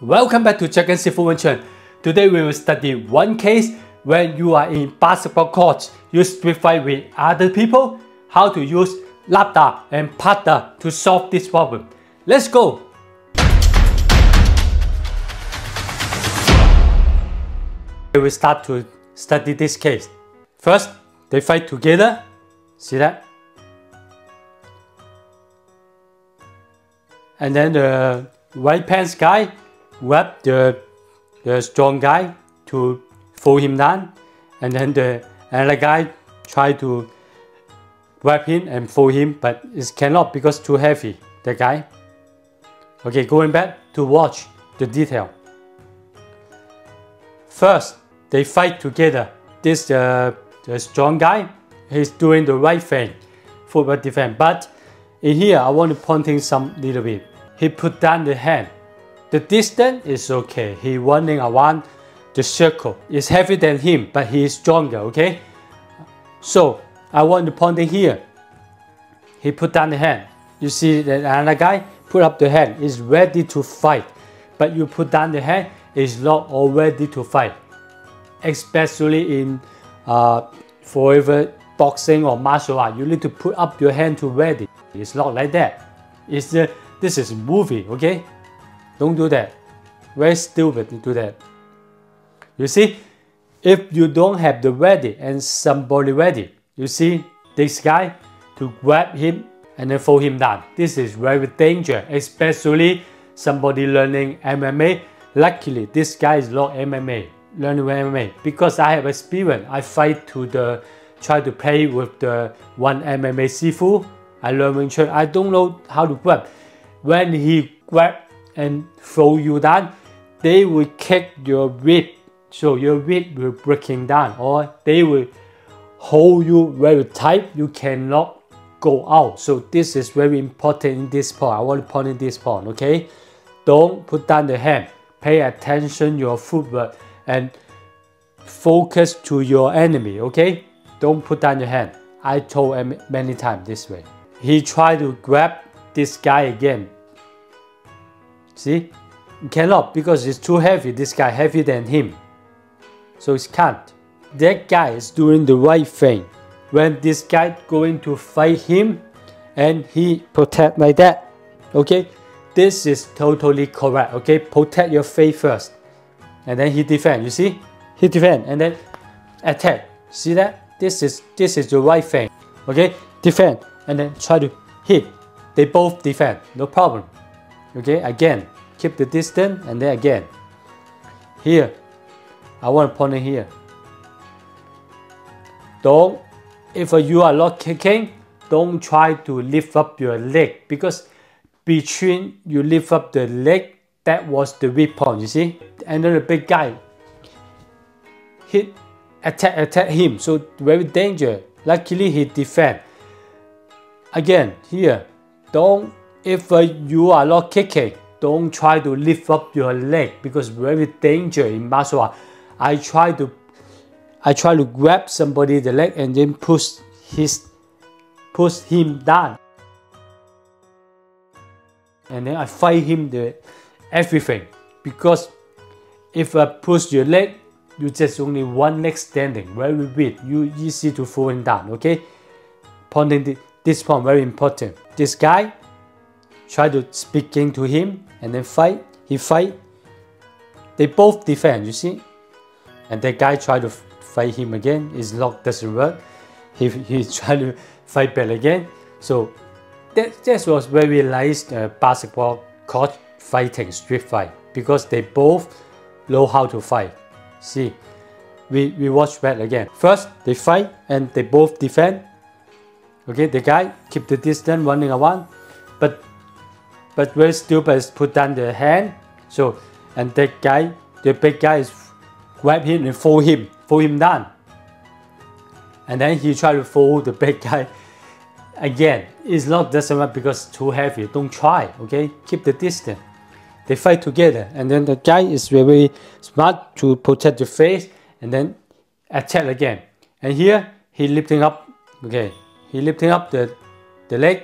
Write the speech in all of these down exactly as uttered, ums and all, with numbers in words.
Welcome back to Jack and Fu Wen Chun. Today we will study one case when you are in basketball courts, you street fight with other people, how to use Lap Da and Pata to solve this problem. Let's go! We will start to study this case. First, they fight together. See that? And then the white pants guy grab the, the strong guy to fool him down, and then the other guy try to grab him and fool him, but it cannot because too heavy, the guy. Okay, going back to watch the detail. First, they fight together. This uh, the strong guy, he's doing the right thing, football defense, but in here, I want to point him some little bit. He put down the hand. The distance is okay. He running around the circle. It's heavier than him, but he is stronger, okay? So, I want to point him here. He put down the hand. You see that another guy put up the hand. He's ready to fight. But you put down the hand, it's not already to fight. Especially in uh, forever boxing or martial art, you need to put up your hand to ready. It's not like that. It's uh, this is movie, okay? Don't do that. Very stupid to do that. You see, if you don't have the ready and somebody ready, you see this guy to grab him and then fold him down. This is very dangerous, especially somebody learning M M A. Luckily, this guy is not M M A, learning M M A, because I have experience. I fight to the try to play with the one M M A Sifu. I learned Wing Chun. I don't know how to grab. When he grab and throw you down, they will kick your rib, so your rib will breaking down, or they will hold you very tight. You cannot go out. So this is very important in this part. I want to point in this part. Okay, don't put down the hand. Pay attention your footwork and focus to your enemy. Okay, don't put down your hand. I told him many times this way. He tried to grab this guy again. See? He cannot because it's too heavy. This guy heavier than him. So he can't. That guy is doing the right thing. When this guy going to fight him and he protect like that. Okay? This is totally correct. Okay? Protect your face first. And then he defend. You see? He defend and then attack. See that? This is, this is the right thing. Okay? Defend. And then try to hit. They both defend, no problem. Okay, again, keep the distance and then again. Here, I want to point it here. Don't, if you are not kicking, don't try to lift up your leg, because between you lift up the leg, that was the weak point, you see? And then the big guy hit, attack, attack him, so very dangerous. Luckily, he defend. Again, here, don't, if uh, you are not kicking, don't try to lift up your leg, because very dangerous in martial art. I try to, I try to grab somebody the leg and then push his, push him down. And then I fight him the everything, because if I push your leg, you just only one leg standing, very weak, you easy to fall down, okay? Pointing the, this point very important. This guy try to speaking to him and then fight. He fight. They both defend. You see, and that guy try to fight him again. His lock doesn't work. He he try to fight back again. So that that was very nice uh, basketball court fighting, street fight, because they both know how to fight. See, we we watch that again. First they fight and they both defend. Okay, the guy keep the distance running around, but but very stupid is put down the hand. So and that guy, the big guy is grab him and fold him, fold him down. And then he try to fold the big guy again. It's not doesn't work because it's too heavy. Don't try. Okay, keep the distance. They fight together, and then the guy is very smart to protect the face and then attack again. And here he lifting up. Okay. He lifting up the, the leg.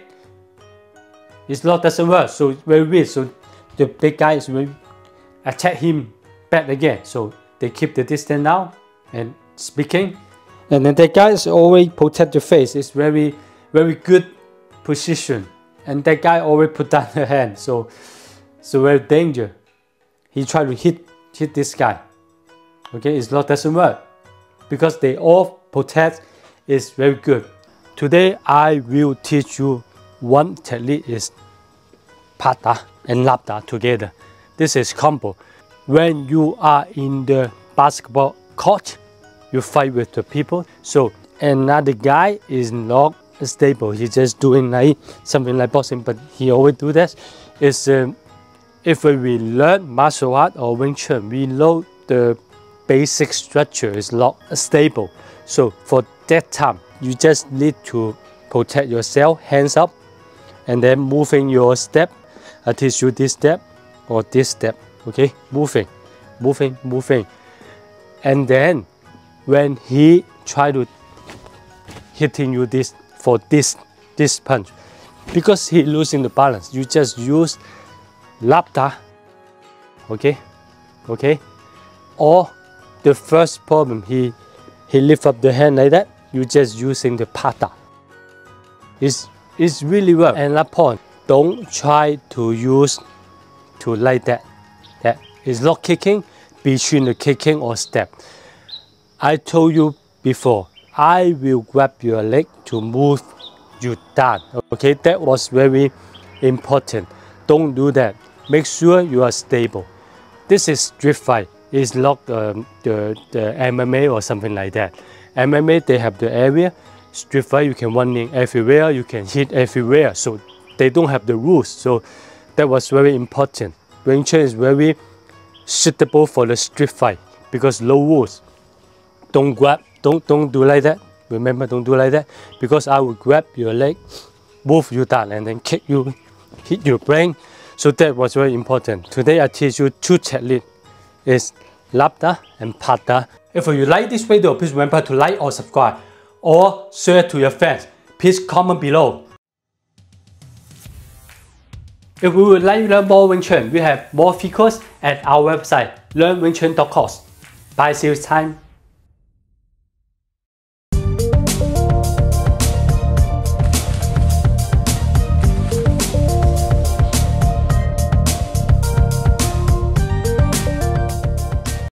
His lock doesn't work, so it's very weak. So the big guy is very attack him back again. So they keep the distance now and speaking. And then the guy is always protect the face. It's very, very good position. And that guy always put down her hand. So, so very danger. He tried to hit, hit this guy. Okay, it's not doesn't work because they all protect is very good. Today I will teach you one technique is Pata and Lap Da together. This is combo. When you are in the basketball court, you fight with the people. So another guy is not stable. He's just doing like something like boxing, but he always do that. Is um, if we learn martial art or Wing Chun, we know the basic structure is not stable. So for that time, you just need to protect yourself, hands up, and then moving your step. I teach you this step or this step. Okay, moving, moving, moving, and then when he try to hitting you this for this this punch, because he losing the balance, you just use Lap Da. Okay, okay, or the first problem he he lift up the hand like that. You just using the Pata. It's it's really work. And that point, don't try to use to like that. That is not kicking between the kicking or step. I told you before, I will grab your leg to move you down. Okay, that was very important. Don't do that. Make sure you are stable. This is street fight. It's not um, the, the M M A or something like that. M M A, they have the area. Street fight, you can run in everywhere, you can hit everywhere. So they don't have the rules. So that was very important. Wing Chun is very suitable for the street fight because no rules. Don't grab, don't don't do like that. Remember, don't do like that because I will grab your leg, move you down, and then kick you, hit your brain. So that was very important. Today I teach you two techniques. Is Lap Da and Pata. If you like this video, please remember to like or subscribe or share to your friends. Please comment below. If you would like to learn more Wing Chun, we have more free courses at our website learn wing chun dot com. Bye, see you time.